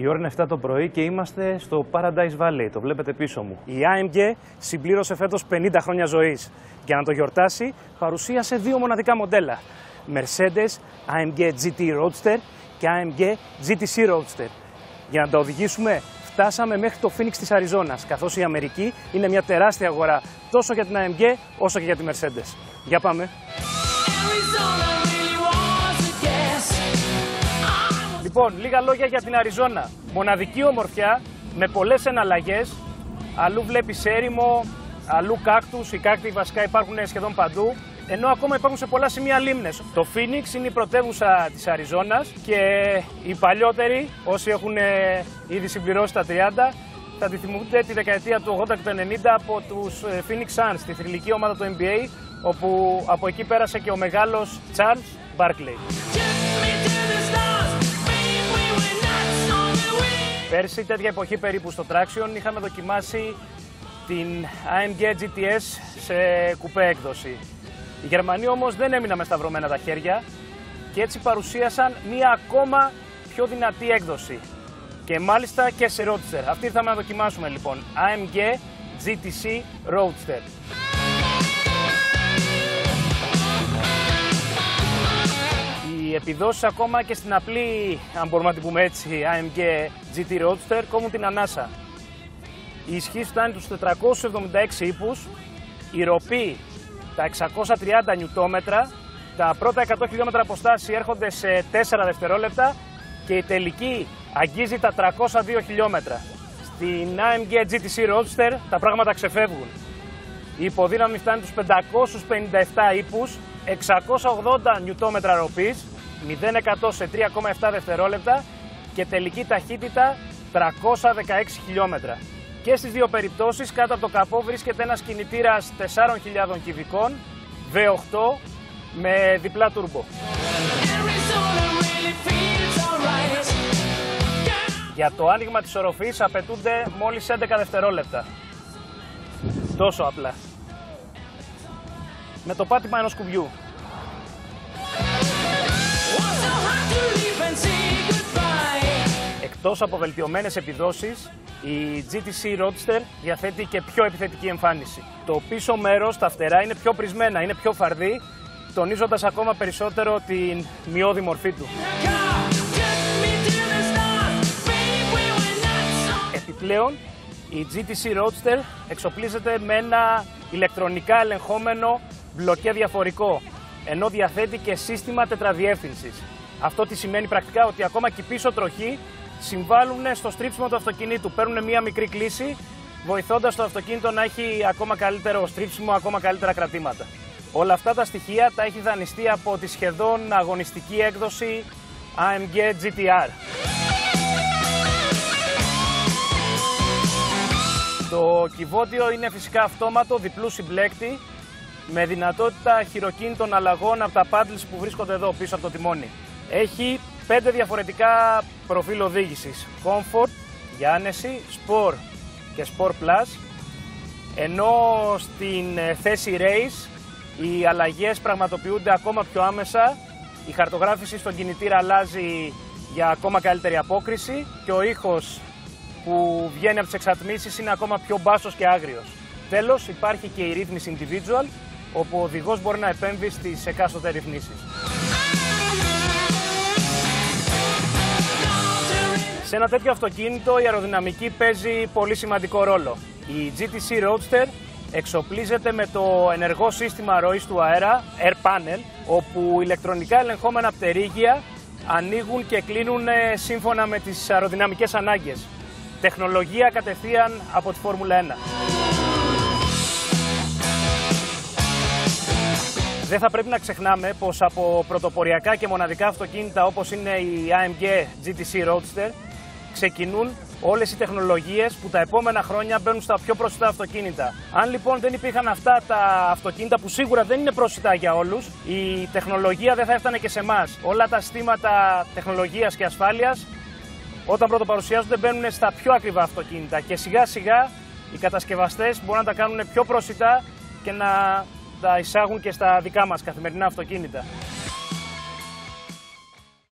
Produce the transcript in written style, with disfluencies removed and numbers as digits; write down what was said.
Η ώρα είναι 7 το πρωί και είμαστε στο Paradise Valley, το βλέπετε πίσω μου. Η AMG συμπλήρωσε φέτος 50 χρόνια ζωής. Για να το γιορτάσει παρουσίασε δύο μοναδικά μοντέλα. Mercedes-AMG GT Roadster και AMG GT C Roadster. Για να τα οδηγήσουμε φτάσαμε μέχρι το Phoenix της Αριζόνας, καθώς η Αμερική είναι μια τεράστια αγορά τόσο για την AMG όσο και για τη Mercedes. Για πάμε! Λοιπόν, λίγα λόγια για την Αριζόνα. Μοναδική ομορφιά, με πολλές εναλλαγές. Αλλού βλέπεις έρημο, αλλού κάκτους. Οι κάκτοι βασικά υπάρχουν σχεδόν παντού. Ενώ ακόμα υπάρχουν σε πολλά σημεία λίμνες. Το Phoenix είναι η πρωτεύουσα της Αριζόνας και οι παλιότεροι, όσοι έχουν ήδη συμπληρώσει τα 30, θα τη θυμούνται τη δεκαετία του 80 και του 90 από τους Phoenix Suns, τη θρυλική ομάδα του NBA, όπου από εκεί πέρασε και ο μεγάλος Charles Barkley. Πέρσι, τέτοια εποχή περίπου στο Traction, είχαμε δοκιμάσει την AMG GTS σε κουπέ έκδοση. Οι Γερμανοί όμως δεν έμειναν με σταυρωμένα τα χέρια και έτσι παρουσίασαν μία ακόμα πιο δυνατή έκδοση. Και μάλιστα και σε Roadster. Αυτή ήρθαμε να δοκιμάσουμε λοιπόν. AMG GTC Roadster. Οι επιδόσεις ακόμα και στην απλή, αν μπορούμε να την πούμε έτσι, AMG GT Roadster κόβουν την ανάσα. Η ισχύ φτάνει τους 476 ύπους, η ροπή τα 630 νιουτόμετρα, τα πρώτα 100 χιλιόμετρα αποστάση έρχονται σε 4 δευτερόλεπτα και η τελική αγγίζει τα 302 χιλιόμετρα. Στην AMG GTC Roadster τα πράγματα ξεφεύγουν. Η υποδύναμη φτάνει τους 557 ύπους, 680 νιουτόμετρα ροπής, 0-100 σε 3,7 δευτερόλεπτα και τελική ταχύτητα 316 χιλιόμετρα. Και στις δύο περιπτώσεις κάτω από το καπό βρίσκεται ένας κινητήρας 4.000 κυβικών V8 με διπλά τουρμπο. Για το άνοιγμα της οροφής απαιτούνται μόλις 11 δευτερόλεπτα. Τόσο απλά. Με το πάτημα ενός κουμπιού. Εκτός από βελτιωμένες επιδόσεις, η GTC Roadster διαθέτει και πιο επιθετική εμφάνιση. Το πίσω μέρος, τα φτερά, είναι πιο πρισμένα, είναι πιο φαρδί, τονίζοντας ακόμα περισσότερο την μειώδη μορφή του. Επιπλέον, η GTC Roadster εξοπλίζεται με ένα ηλεκτρονικά ελεγχόμενο μπλοκέ διαφορικό, ενώ διαθέτει και σύστημα τετραδιεύθυνσης. Αυτό τι σημαίνει πρακτικά ότι ακόμα και πίσω τροχή συμβάλλουν στο στρίψιμο του αυτοκινήτου. Παίρνουν μία μικρή κλίση, βοηθώντας το αυτοκίνητο να έχει ακόμα καλύτερο στρίψιμο, ακόμα καλύτερα κρατήματα. Όλα αυτά τα στοιχεία τα έχει δανειστεί από τη σχεδόν αγωνιστική έκδοση AMG GT-R. Το κυβότιο είναι φυσικά αυτόματο, διπλού συμπλέκτη, με δυνατότητα χειροκίνητων αλλαγών από τα paddles που βρίσκονται εδώ πίσω από το τιμόνι. Έχει 5 διαφορετικά προφίλ οδήγησης, Comfort για άνεση, Sport και Sport Plus, ενώ στην θέση Race οι αλλαγές πραγματοποιούνται ακόμα πιο άμεσα, η χαρτογράφηση στον κινητήρα αλλάζει για ακόμα καλύτερη απόκριση και ο ήχος που βγαίνει από τις εξατμίσεις είναι ακόμα πιο μπάσος και άγριος. Τέλος, υπάρχει και η ρύθμιση individual, όπου ο οδηγός μπορεί να επέμβει στις εκάστοτε ρυθμίσεις. Σε ένα τέτοιο αυτοκίνητο η αεροδυναμική παίζει πολύ σημαντικό ρόλο. Η GTC Roadster εξοπλίζεται με το ενεργό σύστημα ροής του αέρα, Air Panel, όπου ηλεκτρονικά ελεγχόμενα πτερήγια ανοίγουν και κλείνουν σύμφωνα με τις αεροδυναμικές ανάγκες. Τεχνολογία κατευθείαν από τη Formula 1. Δεν θα πρέπει να ξεχνάμε πως από πρωτοποριακά και μοναδικά αυτοκίνητα όπως είναι η AMG GTC Roadster ξεκινούν όλες οι τεχνολογίες που τα επόμενα χρόνια μπαίνουν στα πιο προσιτά αυτοκίνητα. Αν λοιπόν δεν υπήρχαν αυτά τα αυτοκίνητα που σίγουρα δεν είναι προσιτά για όλους, η τεχνολογία δεν θα έφτανε και σε εμάς. Όλα τα συστήματα τεχνολογίας και ασφάλειας όταν πρωτοπαρουσιάζονται μπαίνουν στα πιο ακριβά αυτοκίνητα και σιγά σιγά οι κατασκευαστές μπορούν να τα κάνουν πιο προσιτά και να τα εισάγουν και στα δικά μας καθημερινά αυτοκίνητα.